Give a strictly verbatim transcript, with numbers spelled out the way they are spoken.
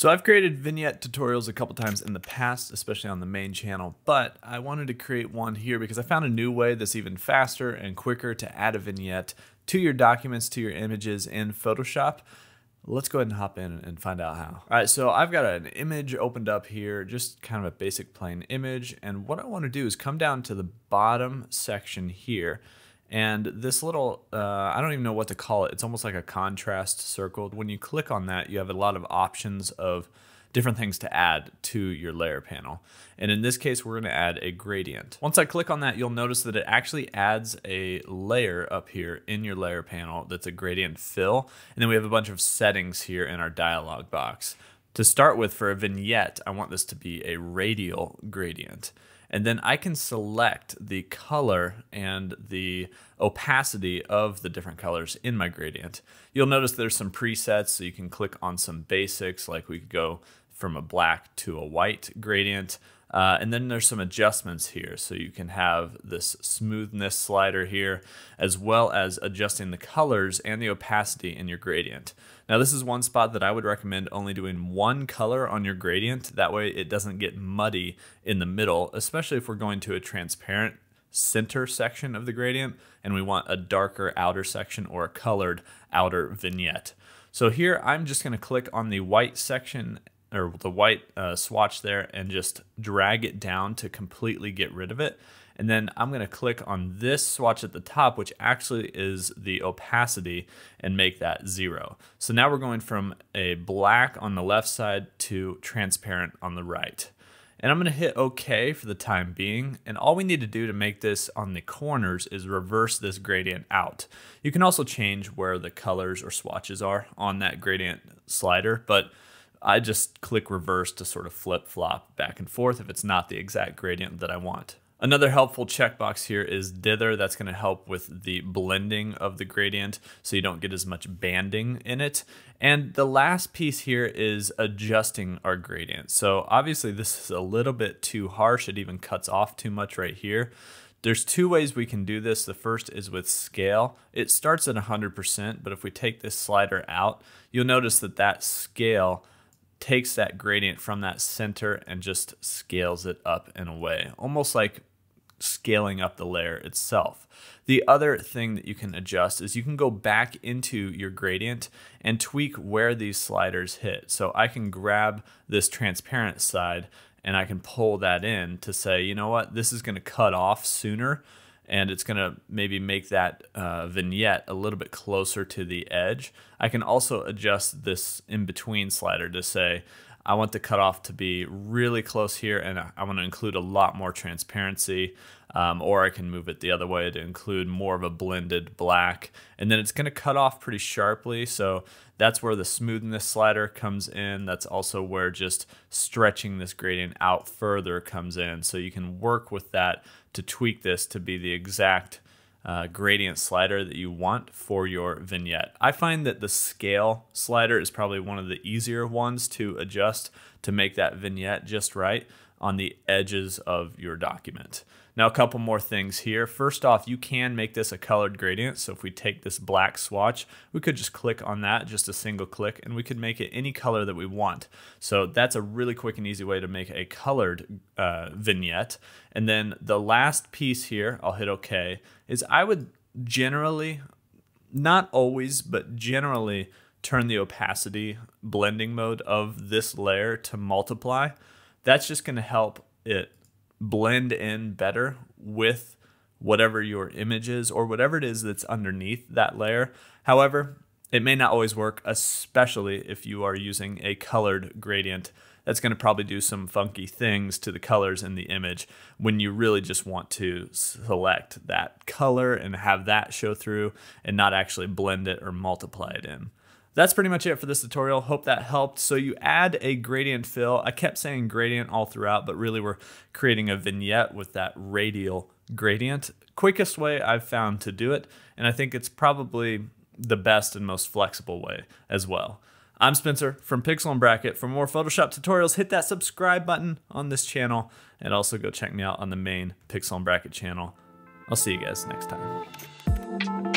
So I've created vignette tutorials a couple times in the past, especially on the main channel, but I wanted to create one here because I found a new way that's even faster and quicker to add a vignette to your documents, to your images in Photoshop. Let's go ahead and hop in and find out how. All right, so I've got an image opened up here, just kind of a basic plain image. And what I want to do is come down to the bottom section here. And this little, uh, I don't even know what to call it. It's almost like a contrast circle. When you click on that, you have a lot of options of different things to add to your layer panel. And in this case, we're gonna add a gradient. Once I click on that, you'll notice that it actually adds a layer up here in your layer panel that's a gradient fill. And then we have a bunch of settings here in our dialog box. To start with, for a vignette, I want this to be a radial gradient. And then I can select the color and the opacity of the different colors in my gradient. You'll notice there's some presets, so you can click on some basics, like we could go from a black to a white gradient. Uh, and then there's some adjustments here. So you can have this smoothness slider here, as well as adjusting the colors and the opacity in your gradient. Now this is one spot that I would recommend only doing one color on your gradient. That way it doesn't get muddy in the middle, especially if we're going to a transparent center section of the gradient and we want a darker outer section or a colored outer vignette. So here I'm just gonna click on the white section or the white uh, swatch there and just drag it down to completely get rid of it. And then I'm gonna click on this swatch at the top, which actually is the opacity, and make that zero. So now we're going from a black on the left side to transparent on the right. And I'm gonna hit okay for the time being. And all we need to do to make this on the corners is reverse this gradient out. You can also change where the colors or swatches are on that gradient slider, but I just click reverse to sort of flip-flop back and forth if it's not the exact gradient that I want. Another helpful checkbox here is dither. That's gonna help with the blending of the gradient so you don't get as much banding in it. And the last piece here is adjusting our gradient. So obviously this is a little bit too harsh. It even cuts off too much right here. There's two ways we can do this. The first is with scale. It starts at one hundred percent, but if we take this slider out, you'll notice that that scale takes that gradient from that center and just scales it up and away, almost like scaling up the layer itself. The other thing that you can adjust is you can go back into your gradient and tweak where these sliders hit. So I can grab this transparent side and I can pull that in to say, you know what, this is gonna cut off sooner and it's gonna maybe make that uh, vignette a little bit closer to the edge. I can also adjust this in-between slider to say, I want the cutoff to be really close here and I wanna include a lot more transparency, um, or I can move it the other way to include more of a blended black. And then it's gonna cut off pretty sharply, so that's where the smoothness slider comes in. That's also where just stretching this gradient out further comes in. So you can work with that to tweak this to be the exact uh, gradient slider that you want for your vignette. I find that the scale slider is probably one of the easier ones to adjust to make that vignette just right on the edges of your document. Now a couple more things here. First off, you can make this a colored gradient. So if we take this black swatch, we could just click on that, just a single click, and we could make it any color that we want. So that's a really quick and easy way to make a colored uh, vignette. And then the last piece here, I'll hit okay, is I would generally, not always, but generally turn the opacity blending mode of this layer to multiply. That's just gonna help it blend in better with whatever your image is or whatever it is that's underneath that layer. However, it may not always work, especially if you are using a colored gradient. That's gonna probably do some funky things to the colors in the image when you really just want to select that color and have that show through and not actually blend it or multiply it in. That's pretty much it for this tutorial. Hope that helped. So you add a gradient fill. I kept saying gradient all throughout, but really we're creating a vignette with that radial gradient. Quickest way I've found to do it, and I think it's probably the best and most flexible way as well. I'm Spencer from Pixel and Bracket. For more Photoshop tutorials, hit that subscribe button on this channel, and also go check me out on the main Pixel and Bracket channel. I'll see you guys next time.